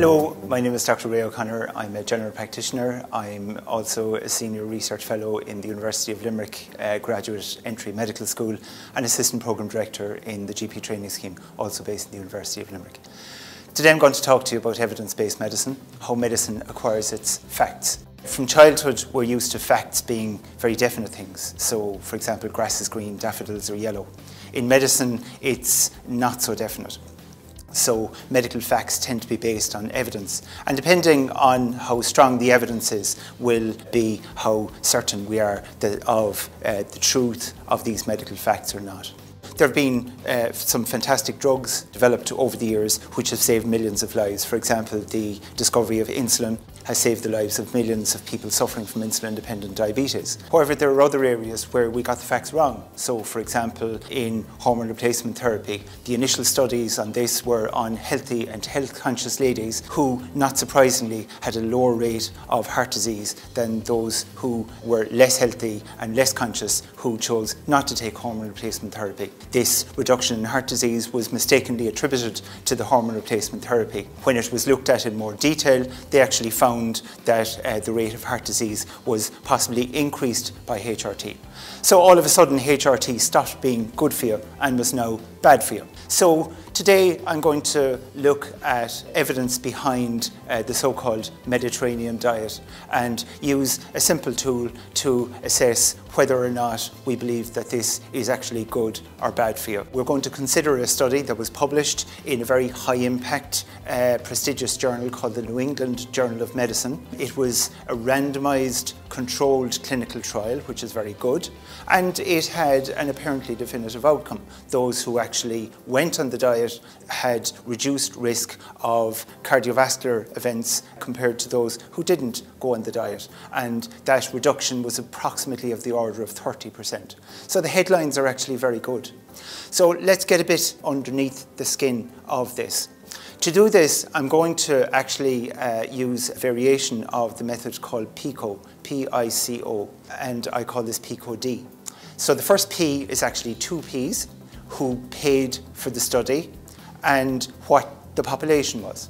Hello, my name is Dr. Ray O'Connor. I'm a general practitioner. I'm also a senior research fellow in the University of Limerick Graduate Entry Medical School and assistant program director in the GP Training Scheme, also based in the University of Limerick. Today I'm going to talk to you about evidence-based medicine, how medicine acquires its facts. From childhood, we're used to facts being very definite things. So, for example, grass is green, daffodils are yellow. In medicine, it's not so definite. So, medical facts tend to be based on evidence. And depending on how strong the evidence is, will be how certain we are of the truth of these medical facts or not. There have been some fantastic drugs developed over the years which have saved millions of lives. For example, the discovery of insulin has saved the lives of millions of people suffering from insulin-dependent diabetes. However, there are other areas where we got the facts wrong. So, for example, in hormone replacement therapy, the initial studies on this were on healthy and health-conscious ladies who, not surprisingly, had a lower rate of heart disease than those who were less healthy and less conscious who chose not to take hormone replacement therapy. This reduction in heart disease was mistakenly attributed to the hormone replacement therapy. When it was looked at in more detail, they actually found that the rate of heart disease was possibly increased by HRT. So all of a sudden HRT stopped being good for you and was now bad for you. So today I'm going to look at evidence behind the so-called Mediterranean diet and use a simple tool to assess whether or not we believe that this is actually good or bad for you. We're going to consider a study that was published in a very high-impact, prestigious journal called the New England Journal of Medicine. It was a randomized, controlled clinical trial, which is very good, and it had an apparently definitive outcome. Those who actually went on the diet had reduced risk of cardiovascular events compared to those who didn't go on the diet, and that reduction was approximately of the order of 30%. So the headlines are actually very good. So let's get a bit underneath the skin of this. To do this, I'm going to actually use a variation of the method called PICO, P-I-C-O, and I call this PICOD. So the first P is actually two Ps, who paid for the study and what the population was.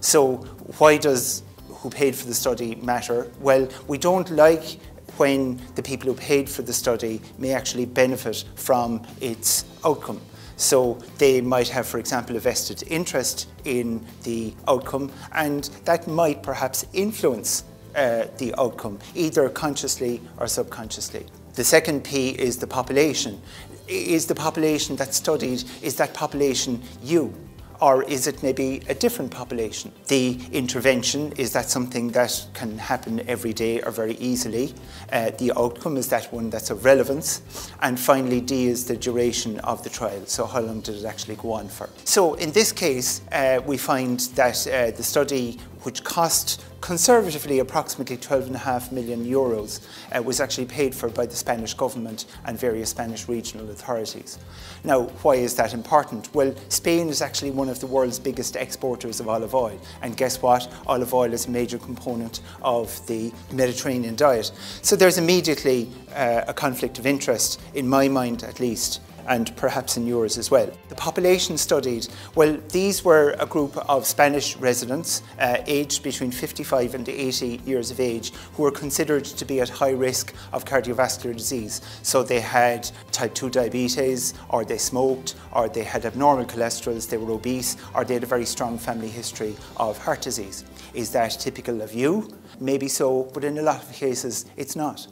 So why does who paid for the study matter? Well, we don't like when the people who paid for the study may actually benefit from its outcome. So they might have, for example, a vested interest in the outcome, and that might perhaps influence the outcome, either consciously or subconsciously. The second P is the population. Is the population that's studied, is that population you? Or is it maybe a different population? The intervention, is that something that can happen every day or very easily? The outcome, is that one that's of relevance? And finally, D is the duration of the trial. So how long did it actually go on for? So in this case, we find that the study, which cost conservatively approximately 12.5 million euros, was actually paid for by the Spanish government and various Spanish regional authorities. Now, why is that important? Well, Spain is actually one of the world's biggest exporters of olive oil, and guess what? Olive oil is a major component of the Mediterranean diet. So there's immediately a conflict of interest, in my mind at least, and perhaps in yours as well. The population studied, well, these were a group of Spanish residents aged between 55 and 80 years of age who were considered to be at high risk of cardiovascular disease. So they had type 2 diabetes, or they smoked, or they had abnormal cholesterols, they were obese, or they had a very strong family history of heart disease. Is that typical of you? Maybe so, but in a lot of cases it's not.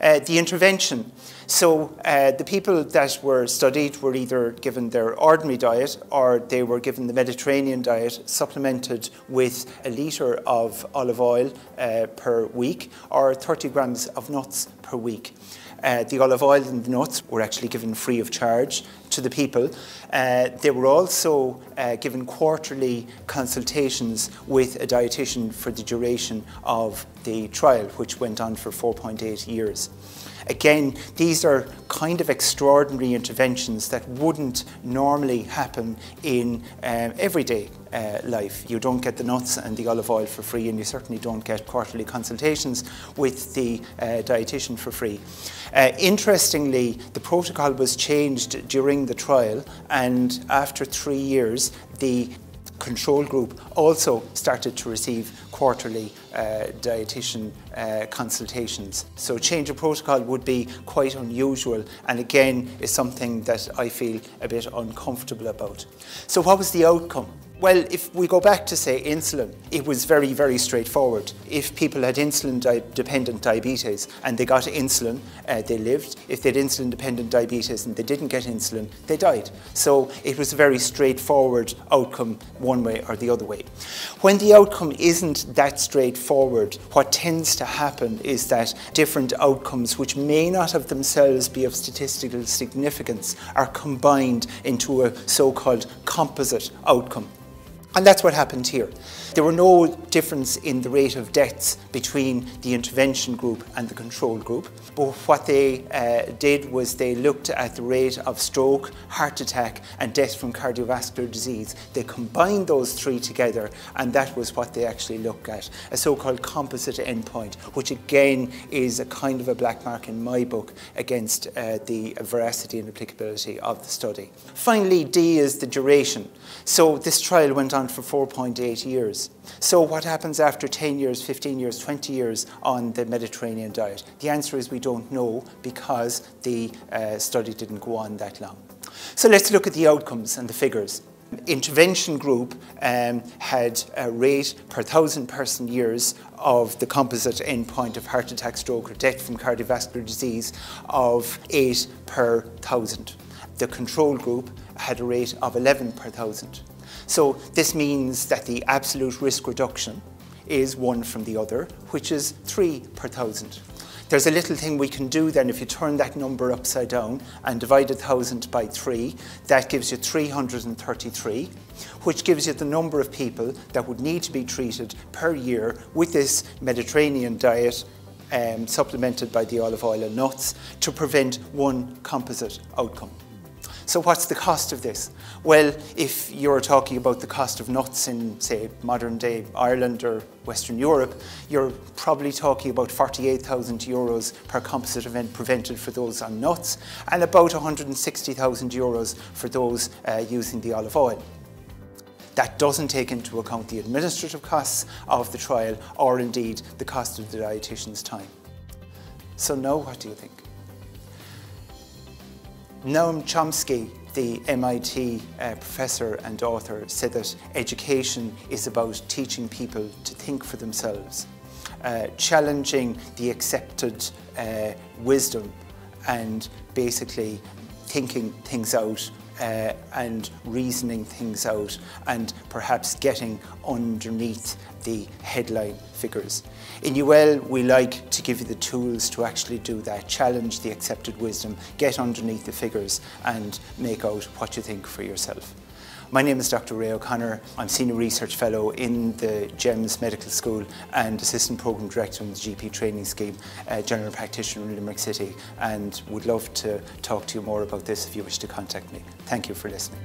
The intervention. So the people that were studied were either given their ordinary diet or they were given the Mediterranean diet supplemented with a litre of olive oil per week or 30 grams of nuts per week. The olive oil and the nuts were actually given free of charge to the people. They were also given quarterly consultations with a dietitian for the duration of the trial, which went on for 4.8 years. Again, these are kind of extraordinary interventions that wouldn't normally happen in everyday life. You don't get the nuts and the olive oil for free, and you certainly don't get quarterly consultations with the dietitian for free. Interestingly, the protocol was changed during the trial, and after 3 years, the control group also started to receive quarterly dietitian consultations. So change of protocol would be quite unusual, and again is something that I feel a bit uncomfortable about. So what was the outcome? Well, if we go back to, say, insulin, it was very, very straightforward. If people had insulin-dependent diabetes and they got insulin, they lived. If they had insulin-dependent diabetes and they didn't get insulin, they died. So it was a very straightforward outcome one way or the other way. When the outcome isn't that straightforward, what tends to happen is that different outcomes, which may not of themselves be of statistical significance, are combined into a so-called composite outcome. And that's what happened here. There were no difference in the rate of deaths between the intervention group and the control group. But what they did was they looked at the rate of stroke, heart attack, and death from cardiovascular disease. They combined those three together, and that was what they actually looked at, a so-called composite endpoint, which again is a kind of a black mark in my book against the veracity and applicability of the study. Finally, D is the duration. So this trial went on for 4.8 years. So what happens after 10 years, 15 years, 20 years on the Mediterranean diet? The answer is we don't know, because the study didn't go on that long. So let's look at the outcomes and the figures. Intervention group had a rate per 1,000 person years of the composite endpoint of heart attack, stroke, or death from cardiovascular disease of 8 per 1,000. The control group had a rate of 11 per 1,000. So this means that the absolute risk reduction is one from the other, which is 3 per 1,000. There's a little thing we can do then. If you turn that number upside down and divide 1,000 by 3, that gives you 333, which gives you the number of people that would need to be treated per year with this Mediterranean diet supplemented by the olive oil and nuts to prevent one composite outcome. So what's the cost of this? Well, if you're talking about the cost of nuts in, say, modern day Ireland or Western Europe, you're probably talking about 48,000 euros per composite event prevented for those on nuts, and about 160,000 euros for those using the olive oil. That doesn't take into account the administrative costs of the trial, or indeed the cost of the dietitian's time. So now what do you think? Noam Chomsky, the MIT professor and author, said that education is about teaching people to think for themselves, challenging the accepted wisdom, and basically thinking things out and reasoning things out, and perhaps getting underneath the headline figures. In UL, we like to give you the tools to actually do that, challenge the accepted wisdom, get underneath the figures and make out what you think for yourself. My name is Dr. Ray O'Connor. I'm Senior Research Fellow in the GEMS Medical School and Assistant Programme Director in the GP Training Scheme, General Practitioner in Limerick City, and would love to talk to you more about this if you wish to contact me. Thank you for listening.